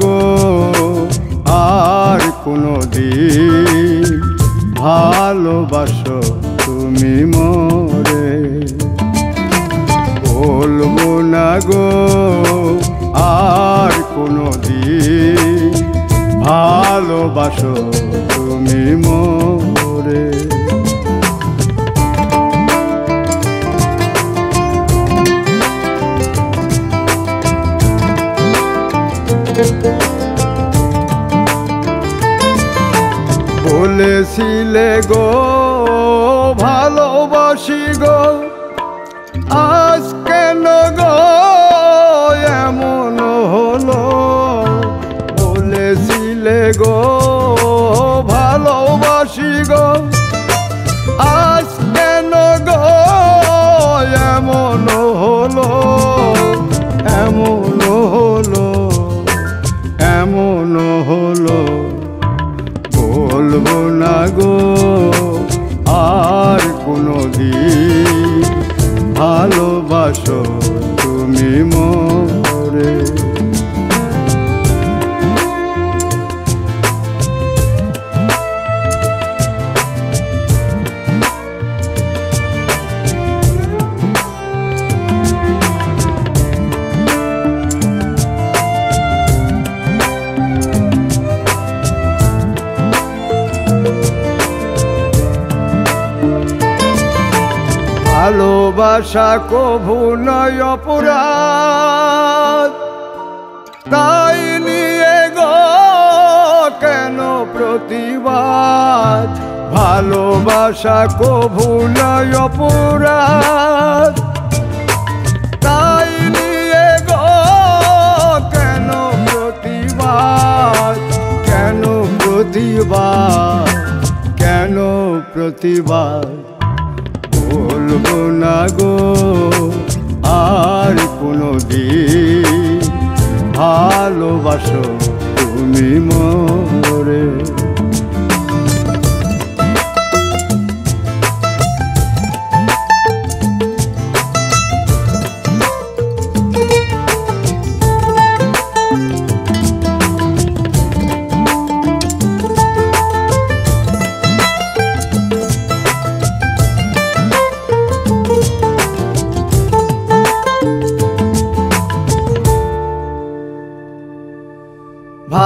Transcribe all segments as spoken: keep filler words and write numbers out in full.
गो are कोनो दिन भालोबाशो तुमी मोरे। बोलबोना गो आर कोनो दिन भालोबाशो तुमी मोरे। बोलेছিলে গো ভালোবাসি গো আজ কেন গো এমন হলো। বলেছিলে গো ভালোবাসি গো আজ কেন গো এমন হলো এমন হলো এমন হলো। बोलबोना गो आर कोनो दिन भालोबाशो तुमी मोरे। ভালোবাসা কভু নয় অপরাধ, তাই নিয়ে গো কেন প্রতিবাদ। ভালোবাসা কভু নয় অপরাধ, তাই নিয়ে গো কেন প্রতিবাদ কেন প্রতিবাদ কেন প্রতিবাদ। बोलबोना गो आर कोनो दिन भालोबाशो तुमी मोरे।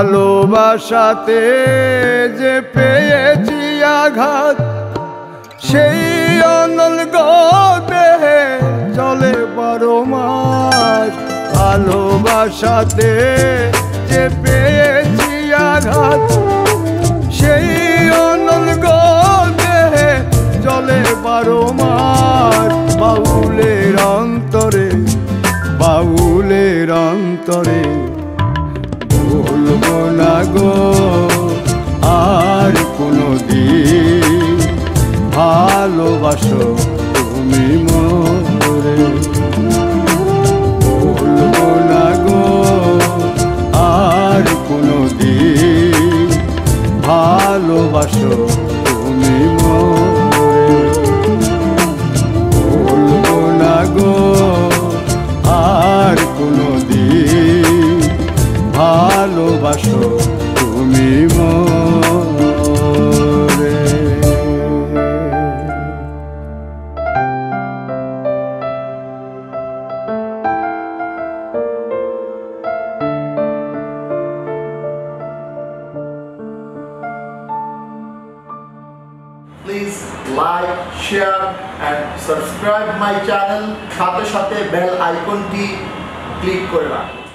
ভালোবাসাতে যে পেয়েছি আঘাত, সেই অনল গো দেহে চলে বারো মাস। ভালোবাসাতে যে পেয়েছি আঘাত, সেই অনল গো দেহে চলে বারো মাস। বাউলের অন্তরে বাউলের অন্তরে बोलबोना गो आर कोनो दिन भालोबाशो तुमी मोरे। बोलबोना गो आर कोनो दिन भालोबाशो तुमी मोरे। बोलबोना गो आर कोनो दिन ভালোবাসো তুমি মোরে। Please like, share and subscribe my channel, সাথে সাথে বেল আইকনটি ক্লিক করুন।